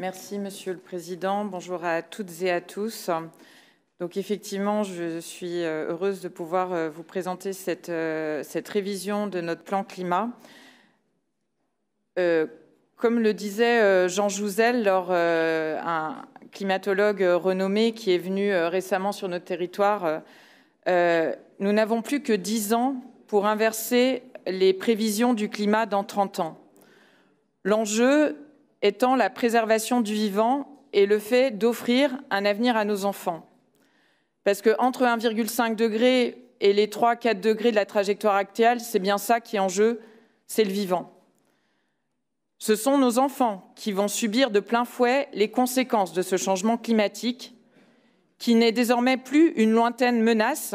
Merci, Monsieur le Président. Bonjour à toutes et à tous. Donc, effectivement, je suis heureuse de pouvoir vous présenter cette révision de notre plan climat. Comme le disait Jean Jouzel, un climatologue renommé qui est venu récemment sur notre territoire, nous n'avons plus que 10 ans pour inverser les prévisions du climat dans 30 ans. L'enjeu étant la préservation du vivant et le fait d'offrir un avenir à nos enfants. Parce qu'entre 1,5 degré et les 3-4 degrés de la trajectoire actuelle, c'est bien ça qui est en jeu, c'est le vivant. Ce sont nos enfants qui vont subir de plein fouet les conséquences de ce changement climatique, qui n'est désormais plus une lointaine menace,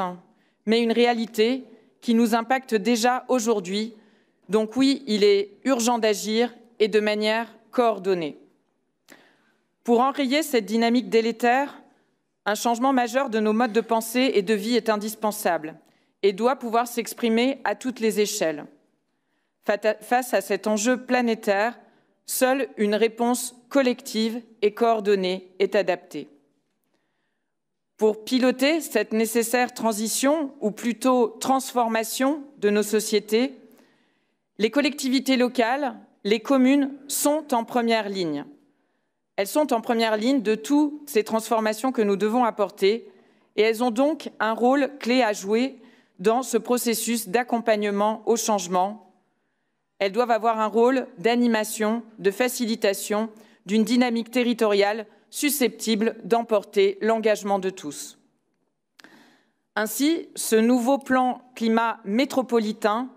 mais une réalité qui nous impacte déjà aujourd'hui. Donc oui, il est urgent d'agir et de manière coordonnée. Pour enrayer cette dynamique délétère, un changement majeur de nos modes de pensée et de vie est indispensable et doit pouvoir s'exprimer à toutes les échelles. Face à cet enjeu planétaire, seule une réponse collective et coordonnée est adaptée. Pour piloter cette nécessaire transition, ou plutôt transformation de nos sociétés, les collectivités locales, les communes sont en première ligne. Elles sont en première ligne de toutes ces transformations que nous devons apporter et elles ont donc un rôle clé à jouer dans ce processus d'accompagnement au changement. Elles doivent avoir un rôle d'animation, de facilitation, d'une dynamique territoriale susceptible d'emporter l'engagement de tous. Ainsi, ce nouveau plan climat métropolitain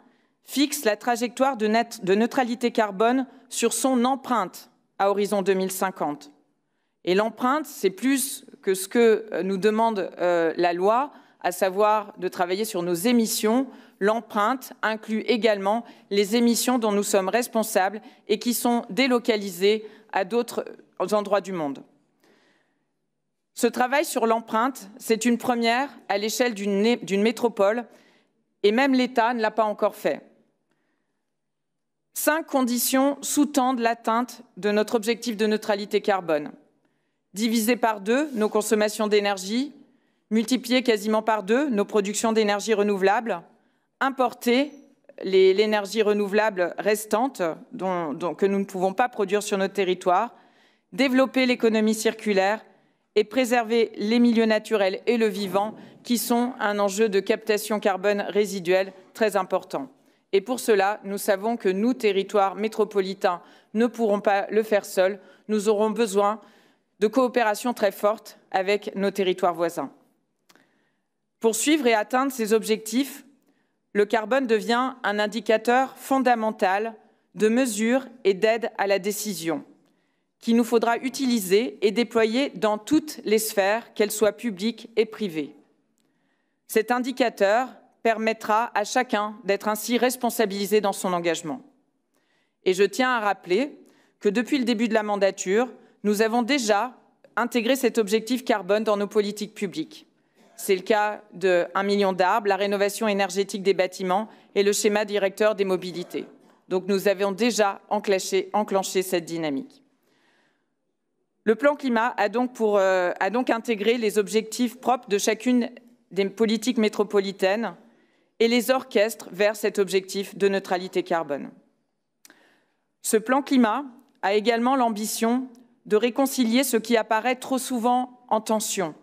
fixe la trajectoire de neutralité carbone sur son empreinte à horizon 2050. Et l'empreinte, c'est plus que ce que nous demande la loi, à savoir de travailler sur nos émissions. L'empreinte inclut également les émissions dont nous sommes responsables et qui sont délocalisées à d'autres endroits du monde. Ce travail sur l'empreinte, c'est une première à l'échelle d'une métropole et même l'État ne l'a pas encore fait. 5 conditions sous-tendent l'atteinte de notre objectif de neutralité carbone. Diviser par 2 nos consommations d'énergie, multiplier quasiment par 2 nos productions d'énergie renouvelable, importer l'énergie renouvelable restante que nous ne pouvons pas produire sur notre territoire, développer l'économie circulaire et préserver les milieux naturels et le vivant qui sont un enjeu de captation carbone résiduelle très important. Et pour cela, nous savons que nous, territoires métropolitains, ne pourrons pas le faire seuls. Nous aurons besoin de coopération très forte avec nos territoires voisins. Pour suivre et atteindre ces objectifs, le carbone devient un indicateur fondamental de mesure et d'aide à la décision, qu'il nous faudra utiliser et déployer dans toutes les sphères, qu'elles soient publiques et privées. Cet indicateur permettra à chacun d'être ainsi responsabilisé dans son engagement. Et je tiens à rappeler que depuis le début de la mandature, nous avons déjà intégré cet objectif carbone dans nos politiques publiques. C'est le cas de 1 million d'arbres, la rénovation énergétique des bâtiments et le schéma directeur des mobilités. Donc nous avons déjà enclenché cette dynamique. Le plan climat a donc intégré les objectifs propres de chacune des politiques métropolitaines et les orchestre vers cet objectif de neutralité carbone. Ce plan climat a également l'ambition de réconcilier ce qui apparaît trop souvent en tension,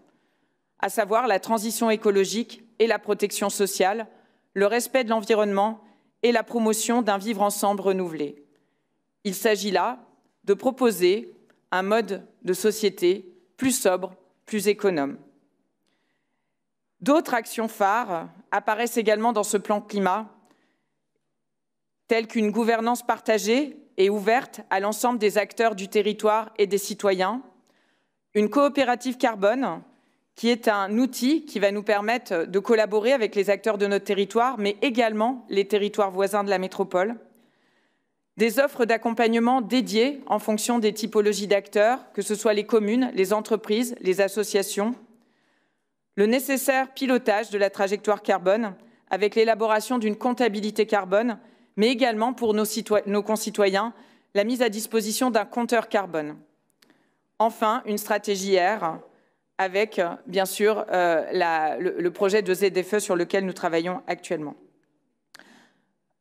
à savoir la transition écologique et la protection sociale, le respect de l'environnement et la promotion d'un vivre ensemble renouvelé. Il s'agit là de proposer un mode de société plus sobre, plus économe. D'autres actions phares apparaissent également dans ce plan climat, telles qu'une gouvernance partagée et ouverte à l'ensemble des acteurs du territoire et des citoyens, une coopérative carbone qui est un outil qui va nous permettre de collaborer avec les acteurs de notre territoire, mais également les territoires voisins de la métropole, des offres d'accompagnement dédiées en fonction des typologies d'acteurs, que ce soit les communes, les entreprises, les associations, le nécessaire pilotage de la trajectoire carbone avec l'élaboration d'une comptabilité carbone, mais également pour nos concitoyens, la mise à disposition d'un compteur carbone. Enfin, une stratégie R avec, bien sûr, le projet de ZFE sur lequel nous travaillons actuellement.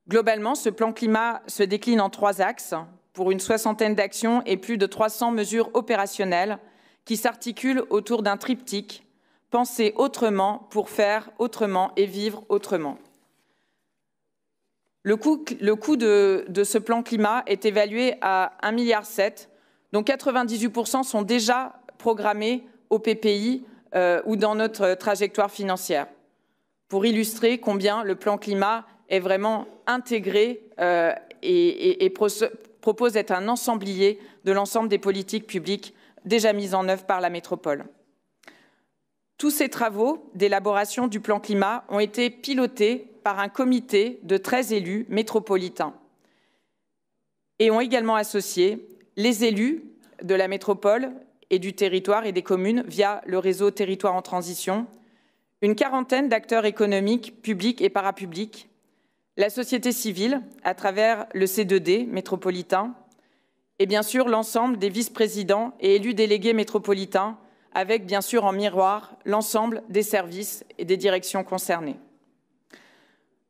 Globalement, ce plan climat se décline en 3 axes pour une 60aine d'actions et plus de 300 mesures opérationnelles qui s'articulent autour d'un triptyque « Penser autrement pour faire autrement et vivre autrement ». Le coût de ce plan climat est évalué à 1,7 milliard, dont 98% sont déjà programmés au PPI ou dans notre trajectoire financière, pour illustrer combien le plan climat est vraiment intégré et propose d'être un ensemblier de l'ensemble des politiques publiques déjà mises en œuvre par la métropole. Tous ces travaux d'élaboration du plan climat ont été pilotés par un comité de 13 élus métropolitains et ont également associé les élus de la métropole et du territoire et des communes via le réseau Territoire en Transition, une quarantaine d'acteurs économiques, publics et parapublics, la société civile à travers le C2D métropolitain et bien sûr l'ensemble des vice-présidents et élus délégués métropolitains avec bien sûr en miroir l'ensemble des services et des directions concernées.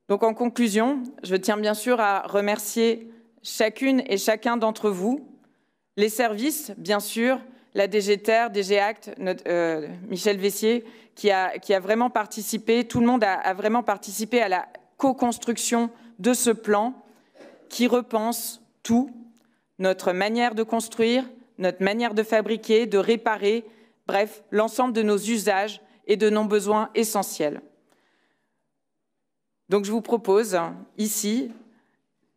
Donc en conclusion, je tiens bien sûr à remercier chacune et chacun d'entre vous, les services bien sûr, la DGTER, DG Act, Michel Vessier qui a vraiment participé, tout le monde a vraiment participé à la co-construction de ce plan qui repense tout, notre manière de construire, notre manière de fabriquer, de réparer, bref, l'ensemble de nos usages et de nos besoins essentiels. Donc je vous propose ici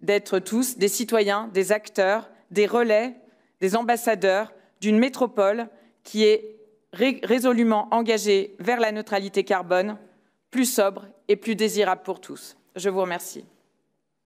d'être tous des citoyens, des acteurs, des relais, des ambassadeurs d'une métropole qui est résolument engagée vers la neutralité carbone, plus sobre et plus désirable pour tous. Je vous remercie.